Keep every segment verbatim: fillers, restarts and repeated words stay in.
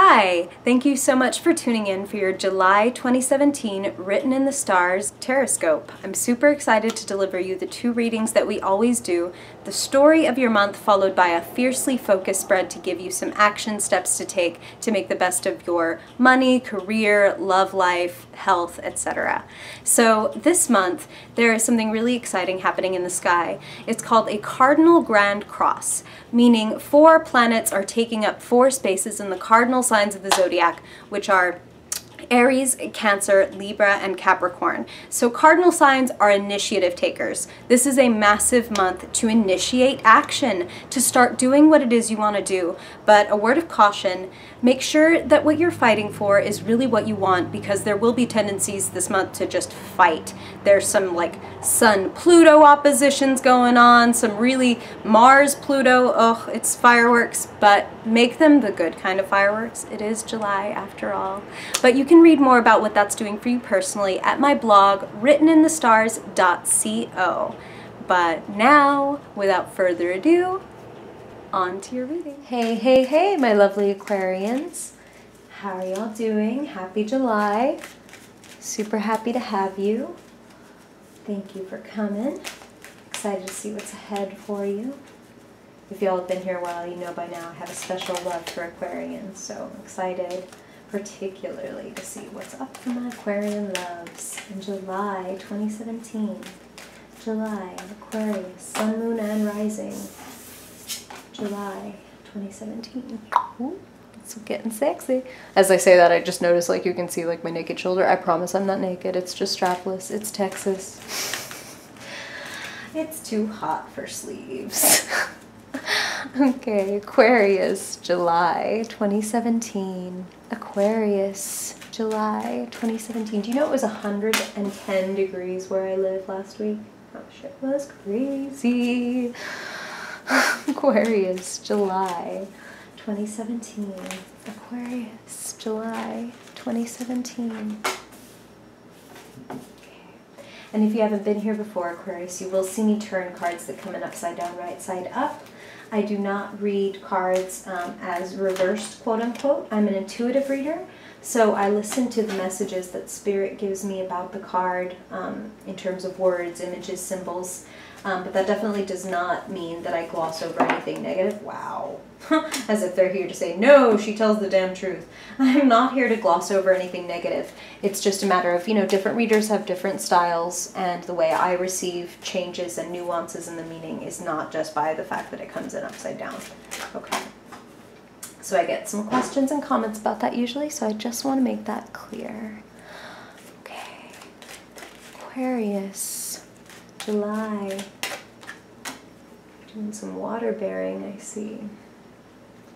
Hi, thank you so much for tuning in for your July twenty seventeen Written in the Stars Tarotscope. I'm super excited to deliver you the two readings that we always do, the story of your month followed by a fiercely focused spread to give you some action steps to take to make the best of your money, career, love life, health, et cetera. So this month there is something really exciting happening in the sky. It's called a Cardinal Grand Cross, meaning four planets are taking up four spaces in the cardinal signs of the zodiac, which are Aries, Cancer, Libra, and Capricorn. So cardinal signs are initiative takers. This is a massive month to initiate action, to start doing what it is you want to do. But a word of caution, make sure that what you're fighting for is really what you want, because there will be tendencies this month to just fight. There's some like Sun-Pluto oppositions going on, some really Mars-Pluto, oh, it's fireworks, but make them the good kind of fireworks. It is July after all. But you can read more about what that's doing for you personally at my blog, written in the stars dot co. But now, without further ado, on to your reading. Hey, hey, hey, my lovely Aquarians. How are y'all doing? Happy July. Super happy to have you. Thank you for coming. Excited to see what's ahead for you. If y'all have been here a while, you know by now I have a special love for Aquarians, so I'm excited. Particularly to see what's up for my Aquarian loves in July twenty seventeen. July, Aquarius, Sun, Moon, and Rising. July twenty seventeen. Ooh, it's getting sexy. As I say that, I just noticed like you can see like my naked shoulder. I promise I'm not naked. It's just strapless. It's Texas. It's too hot for sleeves. Okay, Aquarius, July twenty seventeen. Aquarius, July twenty seventeen. Do you know it was one hundred ten degrees where I lived last week? That shit was crazy. Aquarius, July twenty seventeen. Aquarius, July twenty seventeen. Okay. And if you haven't been here before, Aquarius, you will see me turn cards that come in upside down, right side up. I do not read cards um, as reversed, quote-unquote. I'm an intuitive reader, so I listen to the messages that Spirit gives me about the card um, in terms of words, images, symbols, um, but that definitely does not mean that I gloss over anything negative. Wow. As if they're here to say, no, she tells the damn truth. I'm not here to gloss over anything negative. It's just a matter of, you know, different readers have different styles, and the way I receive changes and nuances in the meaning is not just by the fact that it comes in upside down. Okay. So I get some questions and comments about that usually, so I just want to make that clear. Okay. Aquarius, July. Doing some water bearing, I see.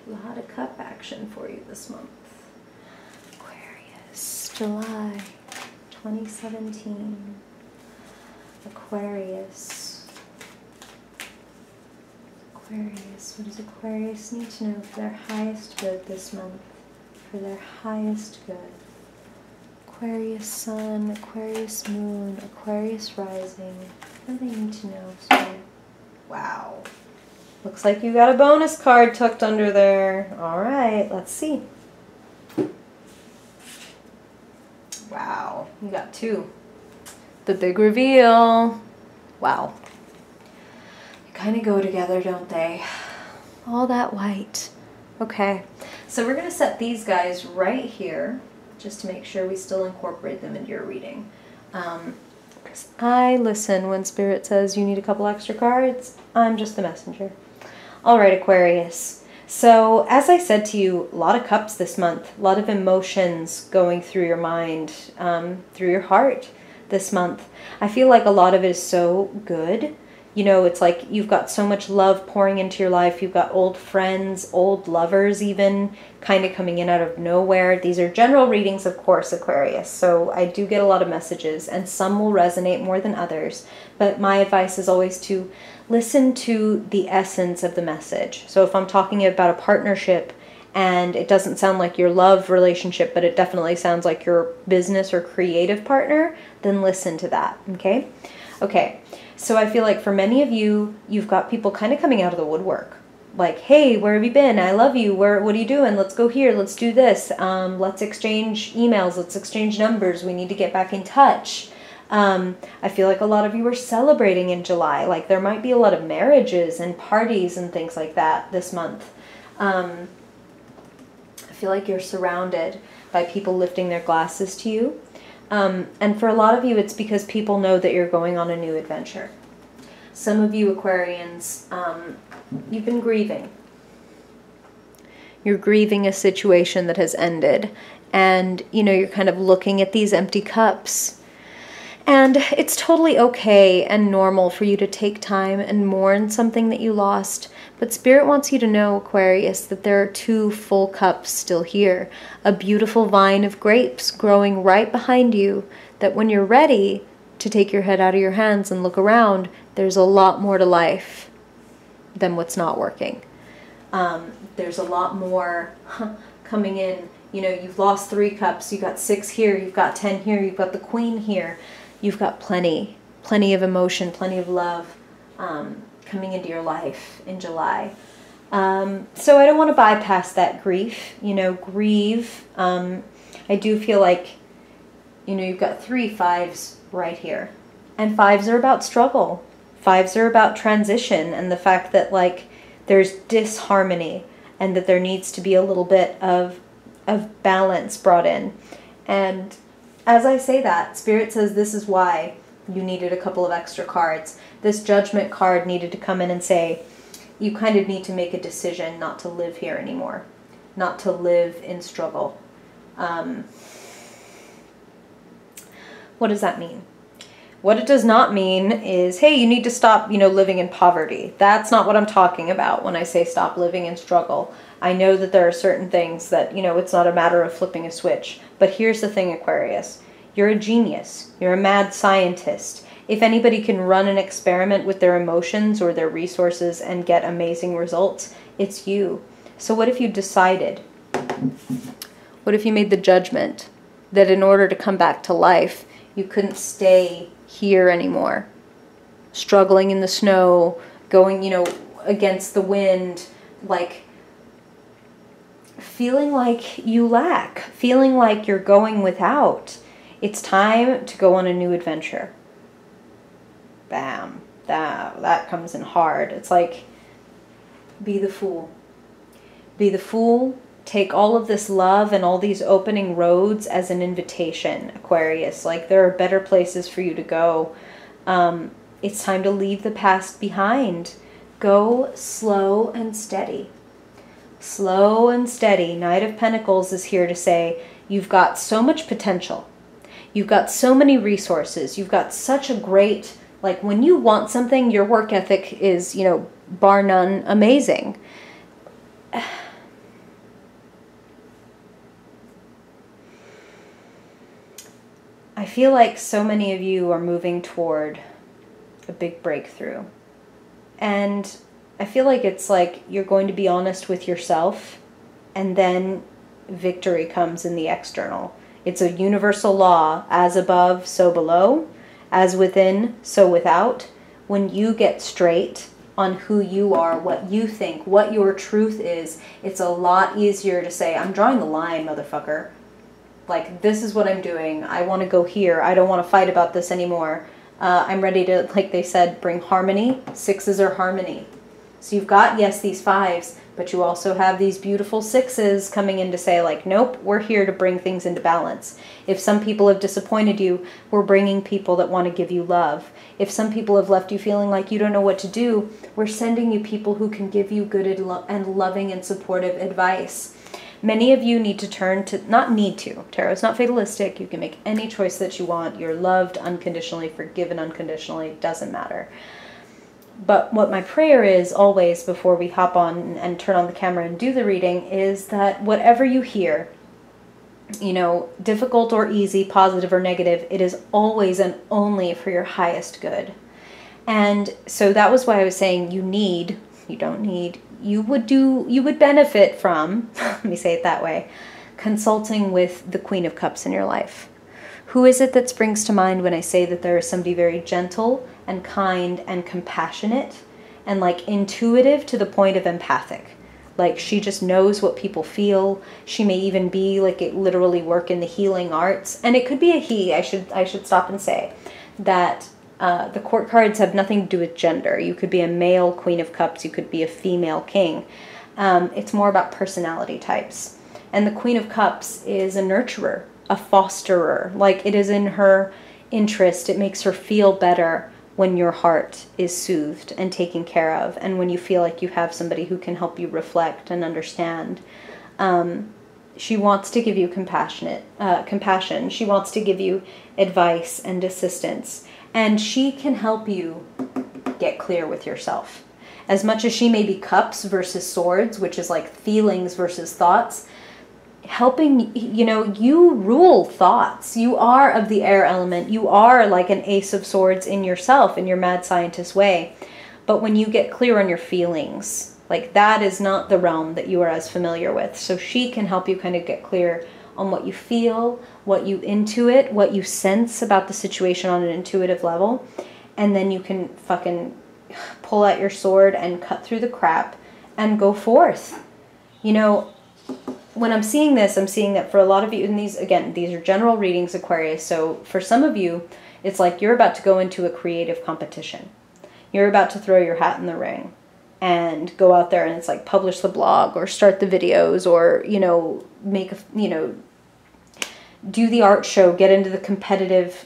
A lot of cup action for you this month. Aquarius, July twenty seventeen. Aquarius. Aquarius, what does Aquarius need to know for their highest good this month? For their highest good. Aquarius Sun, Aquarius Moon, Aquarius Rising. What do they need to know? Sorry. Wow. Looks like you got a bonus card tucked under there. All right, let's see. Wow, you got two. The big reveal. Wow. They kind of go together, don't they? All that white. Okay, so we're going to set these guys right here just to make sure we still incorporate them into your reading. Um, because I listen when Spirit says you need a couple extra cards. I'm just the messenger. All right, Aquarius. So as I said to you, a lot of cups this month, a lot of emotions going through your mind, um, through your heart this month. I feel like a lot of it is so good. You know, it's like you've got so much love pouring into your life. You've got old friends, old lovers even, kind of coming in out of nowhere. These are general readings, of course, Aquarius. So I do get a lot of messages, and some will resonate more than others. But my advice is always to listen to the essence of the message. So if I'm talking about a partnership and it doesn't sound like your love relationship, but it definitely sounds like your business or creative partner, then listen to that, okay? Okay, so I feel like for many of you, you've got people kind of coming out of the woodwork. like, hey, where have you been? I love you. Where? What are you doing? Let's go here. Let's do this. Um, let's exchange emails. Let's exchange numbers. We need to get back in touch. Um, I feel like a lot of you are celebrating in July. Like, there might be a lot of marriages and parties and things like that this month. Um, I feel like you're surrounded by people lifting their glasses to you. Um, and for a lot of you, it's because people know that you're going on a new adventure. Some of you Aquarians, um, you've been grieving. You're grieving a situation that has ended. And, you know, you're kind of looking at these empty cups. And it's totally okay and normal for you to take time and mourn something that you lost. But Spirit wants you to know, Aquarius, that there are two full cups still here. A beautiful vine of grapes growing right behind you, that when you're ready to take your head out of your hands and look around, there's a lot more to life than what's not working. Um, there's a lot more huh, coming in. You know, you've lost three cups, you've got six here, you've got ten here, you've got the Queen here. You've got plenty, plenty of emotion, plenty of love um, coming into your life in July. Um, so I don't want to bypass that grief, you know, grieve. Um, I do feel like, you know, you've got three fives right here. And fives are about struggle. Fives are about transition and the fact that, like, there's disharmony and that there needs to be a little bit of, of balance brought in. And as I say that, Spirit says this is why you needed a couple of extra cards. This Judgment card needed to come in and say, you kind of need to make a decision not to live here anymore, not to live in struggle. Um, what does that mean? What it does not mean is, hey, you need to stop, you know, living in poverty. That's not what I'm talking about when I say stop living in struggle. I know that there are certain things that, you know, it's not a matter of flipping a switch. But here's the thing, Aquarius. You're a genius. You're a mad scientist. If anybody can run an experiment with their emotions or their resources and get amazing results, it's you. So what if you decided? What if you made the judgment that in order to come back to life, you couldn't stay here anymore, struggling in the snow, going, you know, against the wind, like feeling like you lack, feeling like you're going without. It's time to go on a new adventure. Bam, that, that comes in hard. It's like, be the fool. Be the fool. Take all of this love and all these opening roads as an invitation, Aquarius. Like, there are better places for you to go. Um, it's time to leave the past behind. Go slow and steady. Slow and steady. Knight of Pentacles is here to say, you've got so much potential. You've got so many resources. You've got such a great, like, when you want something, your work ethic is, you know, bar none, amazing. I feel like so many of you are moving toward a big breakthrough. And I feel like it's like you're going to be honest with yourself, and then victory comes in the external. It's a universal law, as above, so below, as within, so without. When you get straight on who you are, what you think, what your truth is, it's a lot easier to say, I'm drawing the line, motherfucker. Like, this is what I'm doing. I want to go here. I don't want to fight about this anymore. Uh, I'm ready to, like they said, bring harmony. Sixes are harmony. So you've got, yes, these fives, but you also have these beautiful sixes coming in to say, like, nope, we're here to bring things into balance. If some people have disappointed you, we're bringing people that want to give you love. If some people have left you feeling like you don't know what to do, we're sending you people who can give you good and loving and supportive advice. Many of you need to turn to, not need to, tarot's not fatalistic, you can make any choice that you want, you're loved unconditionally, forgiven unconditionally, doesn't matter. But what my prayer is always before we hop on and turn on the camera and do the reading is that whatever you hear, you know, difficult or easy, positive or negative, it is always and only for your highest good. And so that was why I was saying you need, you don't need, you would do, you would benefit from, let me say it that way, consulting with the Queen of Cups in your life. Who is it that springs to mind when I say that there is somebody very gentle and kind and compassionate and like intuitive to the point of empathic. Like she just knows what people feel. She may even be like it literally work in the healing arts. And it could be a he. I should I should stop and say that uh, the court cards have nothing to do with gender. You could be a male Queen of Cups. You could be a female king. Um, it's more about personality types. And the Queen of Cups is a nurturer, a fosterer. Like it is in her interest. It makes her feel better when your heart is soothed and taken care of, and when you feel like you have somebody who can help you reflect and understand. Um, she wants to give you compassionate, uh, compassion. She wants to give you advice and assistance, and she can help you get clear with yourself. As much as she may be cups versus swords, which is like feelings versus thoughts, helping, you know, you rule thoughts. You are of the air element. You are like an ace of swords in yourself, in your mad scientist way. But when you get clear on your feelings, like that is not the realm that you are as familiar with. So she can help you kind of get clear on what you feel, what you intuit, what you sense about the situation on an intuitive level. And then you can fucking pull out your sword and cut through the crap and go forth. You know, when I'm seeing this, I'm seeing that for a lot of you, and these, again, these are general readings, Aquarius, so for some of you, it's like you're about to go into a creative competition. You're about to throw your hat in the ring and go out there and it's like publish the blog or start the videos or, you know, make a, you know, do the art show, get into the competitive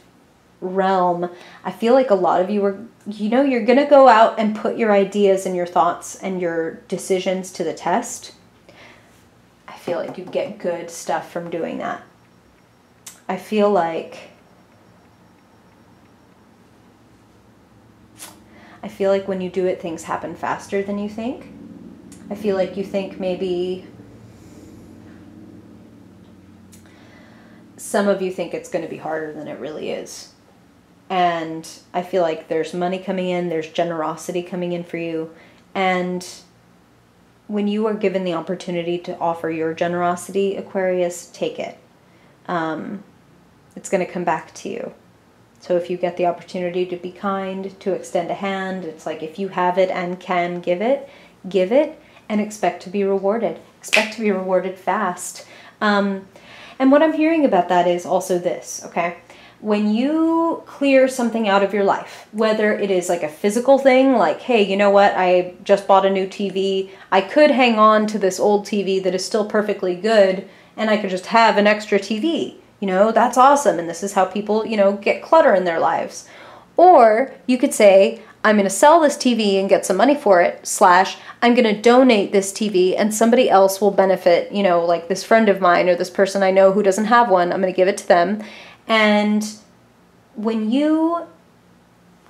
realm. I feel like a lot of you are, you know, you're going to go out and put your ideas and your thoughts and your decisions to the test. Feel like you get good stuff from doing that. I feel like I feel like when you do it, things happen faster than you think. I feel like you think maybe some of you think it's going to be harder than it really is. And I feel like there's money coming in, there's generosity coming in for you, and when you are given the opportunity to offer your generosity, Aquarius, take it. Um, it's going to come back to you. So if you get the opportunity to be kind, to extend a hand, it's like if you have it and can give it, give it and expect to be rewarded. Expect to be rewarded fast. Um, and what I'm hearing about that is also this, okay? When you clear something out of your life, whether it is like a physical thing, like, hey, you know what, I just bought a new T V. I could hang on to this old T V that is still perfectly good, and I could just have an extra T V. You know, that's awesome, and this is how people, you know, get clutter in their lives. Or you could say, I'm going to sell this T V and get some money for it, slash, I'm going to donate this T V and somebody else will benefit, you know, like this friend of mine or this person I know who doesn't have one, I'm going to give it to them. And when you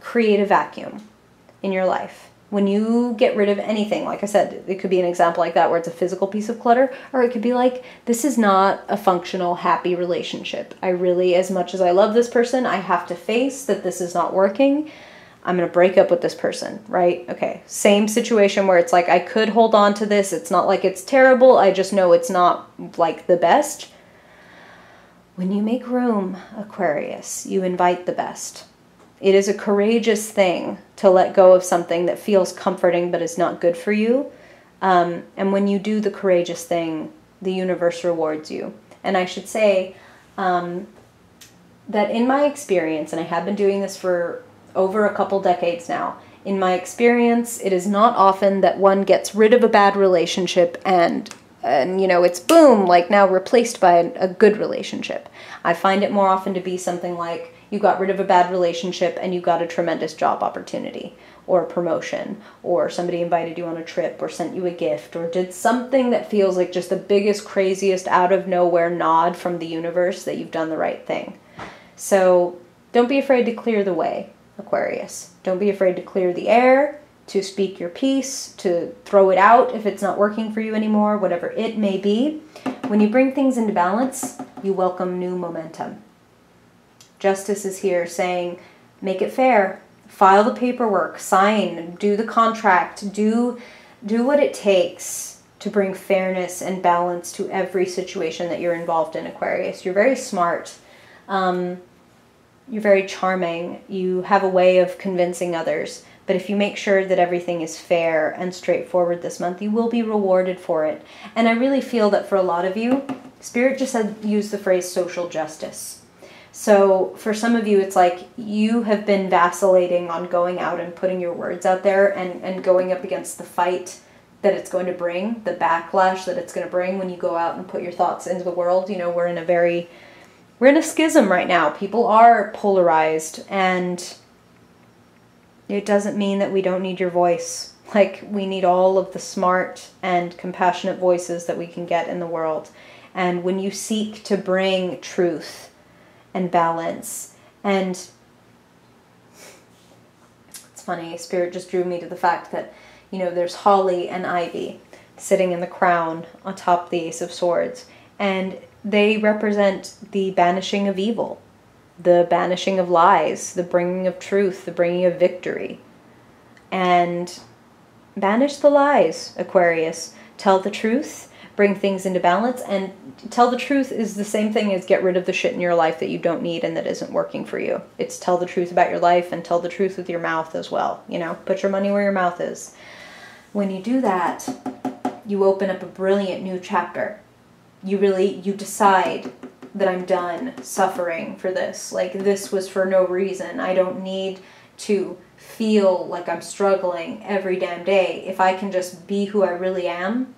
create a vacuum in your life, when you get rid of anything, like I said, it could be an example like that where it's a physical piece of clutter, or it could be like, this is not a functional, happy relationship. I really, as much as I love this person, I have to face that this is not working. I'm going to break up with this person, right? Okay, same situation where it's like, I could hold on to this. It's not like it's terrible. I just know it's not like the best. When you make room, Aquarius, you invite the best. It is a courageous thing to let go of something that feels comforting but is not good for you. Um, and when you do the courageous thing, the universe rewards you. And I should say um, that in my experience, and I have been doing this for over a couple decades now, in my experience, it is not often that one gets rid of a bad relationship and And, you know, it's boom, like now replaced by a good relationship. I find it more often to be something like you got rid of a bad relationship and you got a tremendous job opportunity or promotion, or somebody invited you on a trip or sent you a gift or did something that feels like just the biggest, craziest, out of nowhere nod from the universe that you've done the right thing. So don't be afraid to clear the way, Aquarius. Don't be afraid to clear the air, to speak your piece, to throw it out if it's not working for you anymore, whatever it may be. When you bring things into balance, you welcome new momentum. Justice is here saying, make it fair, file the paperwork, sign, do the contract, do, do what it takes to bring fairness and balance to every situation that you're involved in, Aquarius. You're very smart. Um, you're very charming. You have a way of convincing others. But if you make sure that everything is fair and straightforward this month, you will be rewarded for it. And I really feel that for a lot of you, Spirit just said, use the phrase social justice. So for some of you, it's like you have been vacillating on going out and putting your words out there and, and going up against the fight that it's going to bring, the backlash that it's going to bring when you go out and put your thoughts into the world. You know, we're in a very, we're in a schism right now. People are polarized, and it doesn't mean that we don't need your voice. Like, we need all of the smart and compassionate voices that we can get in the world. And when you seek to bring truth and balance, and it's funny, Spirit just drew me to the fact that, you know, there's holly and ivy sitting in the crown atop the Ace of Swords, and they represent the banishing of evil, the banishing of lies, the bringing of truth, the bringing of victory. And banish the lies, Aquarius. Tell the truth, bring things into balance, and tell the truth is the same thing as get rid of the shit in your life that you don't need and that isn't working for you. It's tell the truth about your life and tell the truth with your mouth as well. You know, put your money where your mouth is. When you do that, you open up a brilliant new chapter. You really, you decide that I'm done suffering for this. Like, this was for no reason. I don't need to feel like I'm struggling every damn day. If I can just be who I really am,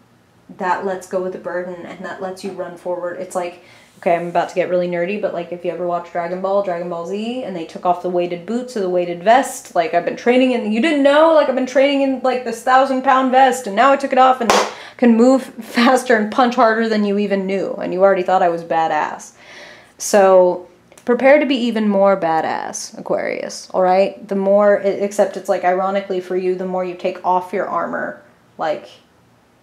that lets go of the burden, and that lets you run forward. It's like, okay, I'm about to get really nerdy, but like if you ever watch Dragon Ball, Dragon Ball Z, and they took off the weighted boots or the weighted vest, like I've been training in, you didn't know, like I've been training in like this thousand pound vest, and now I took it off and can move faster and punch harder than you even knew, and you already thought I was badass. So prepare to be even more badass, Aquarius, all right? The more, except it's like ironically for you, the more you take off your armor, like...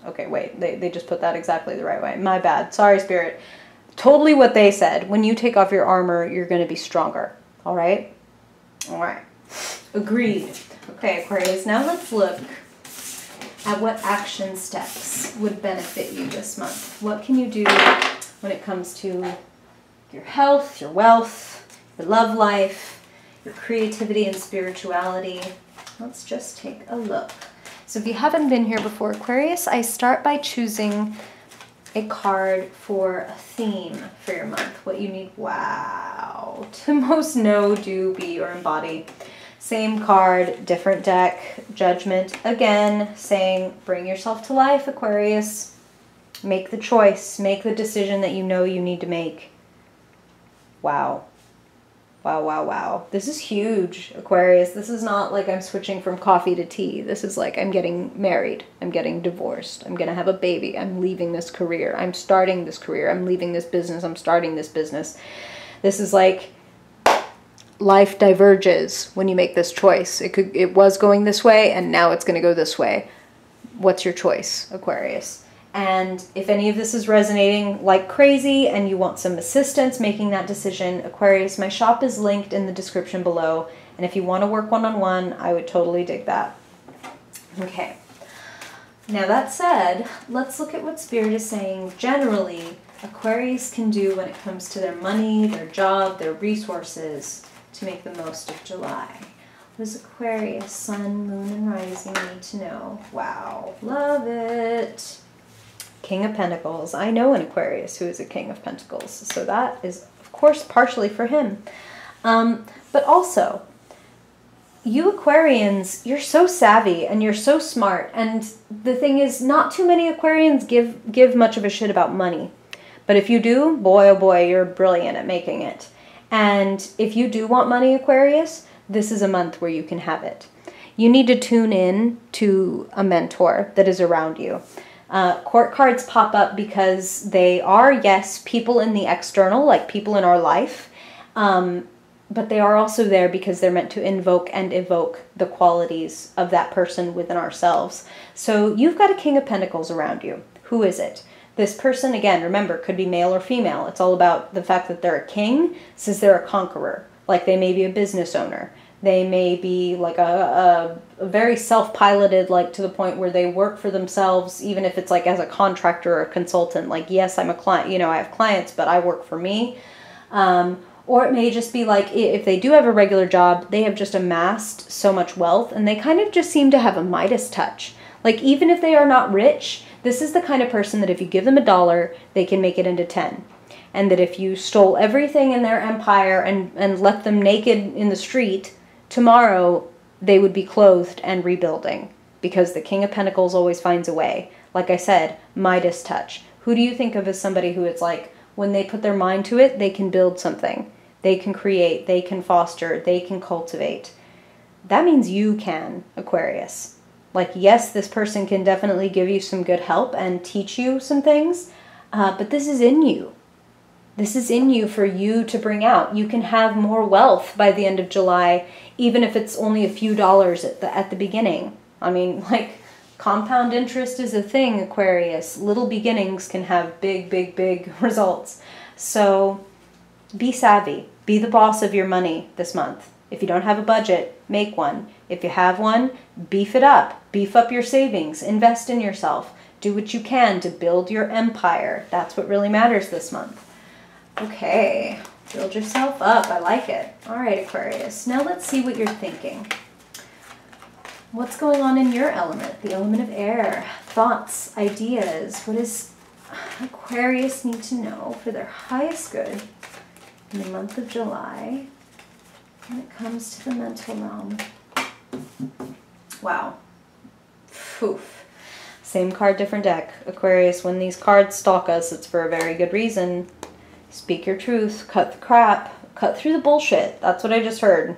Okay, wait, they, they just put that exactly the right way. My bad. Sorry, Spirit. Totally what they said. When you take off your armor, you're going to be stronger. All right? All right. Agreed. Okay, Aquarius, now let's look at what action steps would benefit you this month. What can you do when it comes to your health, your wealth, your love life, your creativity and spirituality? Let's just take a look. So if you haven't been here before, Aquarius, I start by choosing a card for a theme for your month. What you need, wow, to most know, do, be, or embody. Same card, different deck, Judgment. Again, saying bring yourself to life, Aquarius. Make the choice, make the decision that you know you need to make. Wow. Wow, wow, wow. This is huge, Aquarius. This is not like I'm switching from coffee to tea. This is like I'm getting married. I'm getting divorced. I'm going to have a baby. I'm leaving this career. I'm starting this career. I'm leaving this business. I'm starting this business. This is like life diverges when you make this choice. It could, it was going this way, and now it's going to go this way. What's your choice, Aquarius? And if any of this is resonating like crazy and you want some assistance making that decision, Aquarius, my shop is linked in the description below. And if you want to work one-on-one, I would totally dig that. Okay. Now that said, let's look at what Spirit is saying generally Aquarius can do when it comes to their money, their job, their resources to make the most of July. What does Aquarius, sun, moon, and rising need to know? Wow. Love it. King of Pentacles. I know an Aquarius who is a King of Pentacles, so that is, of course, partially for him. Um, but also, you Aquarians, you're so savvy and you're so smart, and the thing is, not too many Aquarians give, give much of a shit about money. But if you do, boy oh boy, you're brilliant at making it. And if you do want money, Aquarius, this is a month where you can have it. You need to tune in to a mentor that is around you. Uh, court cards pop up because they are, yes, people in the external, like people in our life, um, but they are also there because they're meant to invoke and evoke the qualities of that person within ourselves. So you've got a King of Pentacles around you. Who is it? This person, again, remember, could be male or female. It's all about the fact that they're a king, since they're a conqueror. Like, they may be a business owner. They may be like a, a, a very self-piloted, like to the point where they work for themselves, even if it's like as a contractor or a consultant. Like, yes, I'm a client, you know, I have clients, but I work for me. Um, Or it may just be like, if they do have a regular job, they have just amassed so much wealth and they kind of just seem to have a Midas touch. Like, even if they are not rich, this is the kind of person that if you give them a dollar, they can make it into ten. And that if you stole everything in their empire and, and left them naked in the street, tomorrow they would be clothed and rebuilding, because the King of Pentacles always finds a way. Like I said, Midas touch. Who do you think of as somebody who it's like, when they put their mind to it, they can build something. They can create, they can foster, they can cultivate. That means you can, Aquarius. Like, yes, this person can definitely give you some good help and teach you some things, uh, but this is in you. This is in you for you to bring out. You can have more wealth by the end of July, even if it's only a few dollars at the, at the beginning. I mean, like, compound interest is a thing, Aquarius. Little beginnings can have big, big, big results. So be savvy. Be the boss of your money this month. If you don't have a budget, make one. If you have one, beef it up. Beef up your savings. Invest in yourself. Do what you can to build your empire. That's what really matters this month. Okay, build yourself up. I like it. All right, Aquarius. Now let's see what you're thinking. What's going on in your element? The element of air. Thoughts, ideas. What does Aquarius need to know for their highest good in the month of July? When it comes to the mental realm. Wow. Oof. Same card, different deck. Aquarius, when these cards stalk us, it's for a very good reason. Speak your truth. Cut the crap. Cut through the bullshit. That's what I just heard.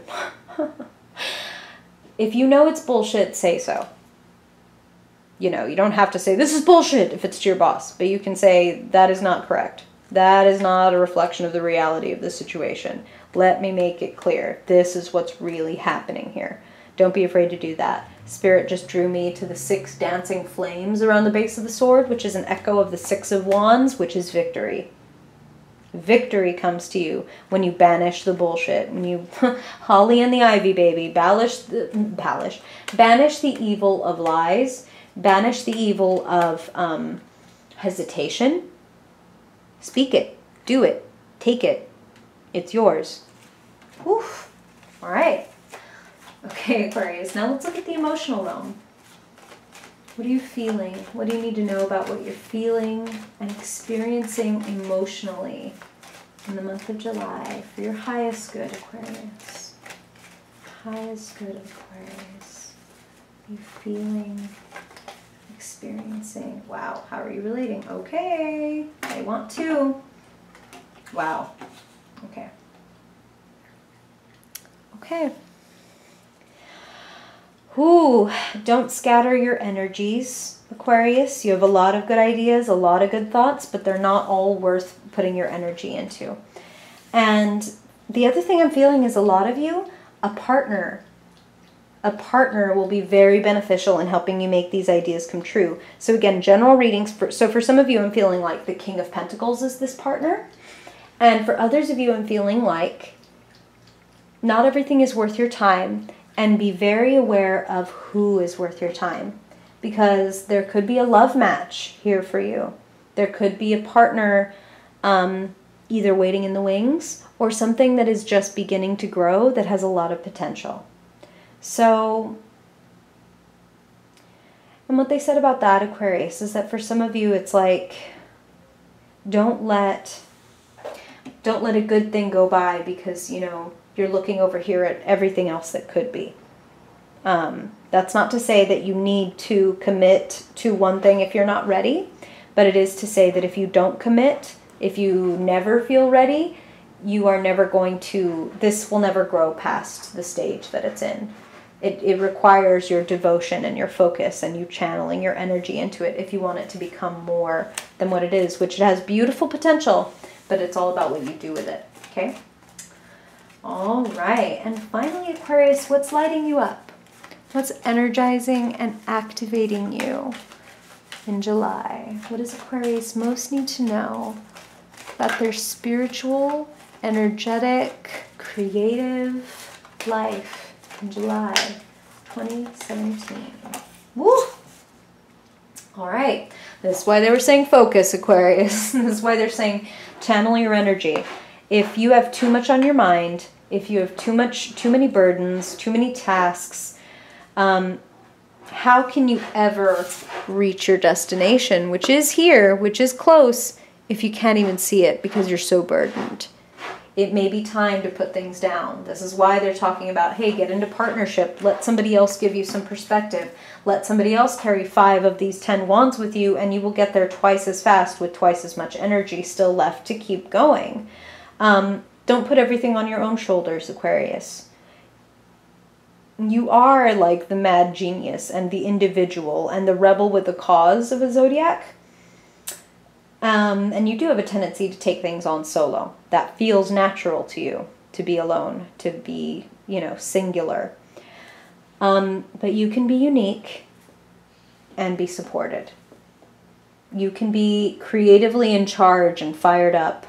If you know it's bullshit, say so. You know, you don't have to say, this is bullshit, if it's to your boss. But you can say, that is not correct. That is not a reflection of the reality of this situation. Let me make it clear. This is what's really happening here. Don't be afraid to do that. Spirit just drew me to the six dancing flames around the base of the sword, which is an echo of the Six of Wands, which is victory. Victory comes to you when you banish the bullshit. When you, Holly and the Ivy, baby, banish the, banish, banish the evil of lies, banish the evil of um, hesitation. Speak it, do it, take it. It's yours. Oof. All right. Okay, Aquarius. Now let's look at the emotional realm. What are you feeling? What do you need to know about what you're feeling and experiencing emotionally in the month of July for your highest good, Aquarius? Highest good, Aquarius. What are you feeling, experiencing? Wow, how are you relating? Okay, I want to. Wow. Okay. Okay. Ooh, don't scatter your energies, Aquarius. You have a lot of good ideas, a lot of good thoughts, but they're not all worth putting your energy into. And the other thing I'm feeling is a lot of you, a partner. A partner will be very beneficial in helping you make these ideas come true. So again, general readings. For, so for some of you, I'm feeling like the King of Pentacles is this partner. And for others of you, I'm feeling like not everything is worth your time. And be very aware of who is worth your time, because there could be a love match here for you. There could be a partner um, either waiting in the wings or something that is just beginning to grow that has a lot of potential. So, and what they said about that, Aquarius, is that for some of you it's like, don't let, don't let a good thing go by because, you know, you're looking over here at everything else that could be. Um, that's not to say that you need to commit to one thing if you're not ready, but it is to say that if you don't commit, if you never feel ready, you are never going to, this will never grow past the stage that it's in. It, it requires your devotion and your focus and you channeling your energy into it if you want it to become more than what it is, which it has beautiful potential, but it's all about what you do with it, okay? All right, and finally, Aquarius, what's lighting you up? What's energizing and activating you in July? What does Aquarius most need to know about their spiritual, energetic, creative life in July twenty seventeen? Woo! All right, this is why they were saying focus, Aquarius. This is why they're saying channel your energy. If you have too much on your mind, if you have too much, too many burdens, too many tasks, um, how can you ever reach your destination, which is here, which is close, if you can't even see it because you're so burdened? It may be time to put things down. This is why they're talking about, hey, get into partnership. Let somebody else give you some perspective. Let somebody else carry five of these ten wands with you, and you will get there twice as fast with twice as much energy still left to keep going. Um, don't put everything on your own shoulders, Aquarius. You are like the mad genius and the individual and the rebel with the cause of a zodiac. Um, and you do have a tendency to take things on solo. That feels natural to you, to be alone, to be, you know, singular. Um, but you can be unique and be supported. You can be creatively in charge and fired up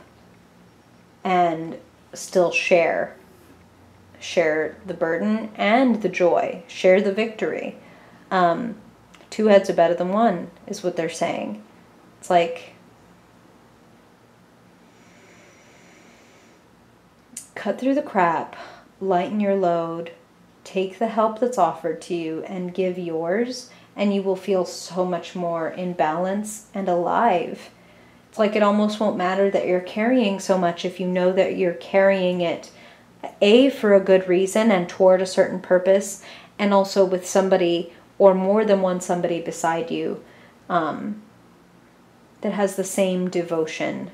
and still share. Share the burden and the joy. Share the victory. Um, two heads are better than one is what they're saying. It's like... cut through the crap, lighten your load, take the help that's offered to you and give yours, and you will feel so much more in balance and alive. It's like it almost won't matter that you're carrying so much if you know that you're carrying it, A, for a good reason and toward a certain purpose, and also with somebody or more than one somebody beside you um, that has the same devotion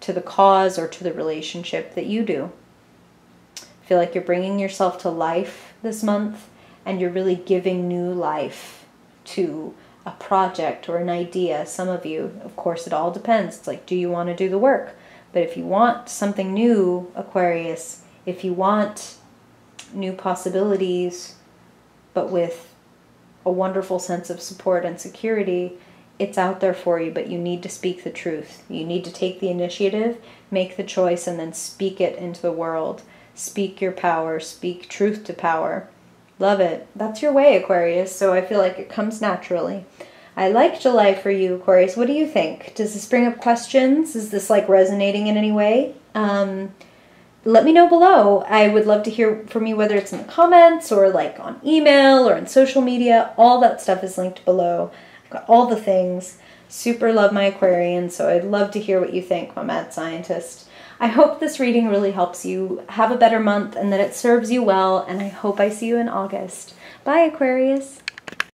to the cause or to the relationship that you do. I feel like you're bringing yourself to life this month, and you're really giving new life to a project or an idea. Some of you, of course, it all depends. It's like, do you want to do the work? But if you want something new, Aquarius, if you want new possibilities, but with a wonderful sense of support and security, it's out there for you, but you need to speak the truth. You need to take the initiative, make the choice, and then speak it into the world. Speak your power. Speak truth to power. Love it. That's your way, Aquarius, so I feel like it comes naturally. I like July for you, Aquarius. What do you think? Does this bring up questions? Is this, like, resonating in any way? Um, let me know below. I would love to hear from you, whether it's in the comments or, like, on email or on social media. All that stuff is linked below. Got all the things. Super love my Aquarian, so I'd love to hear what you think, my mad scientist. I hope this reading really helps you have a better month and that it serves you well, and I hope I see you in August. Bye, Aquarius.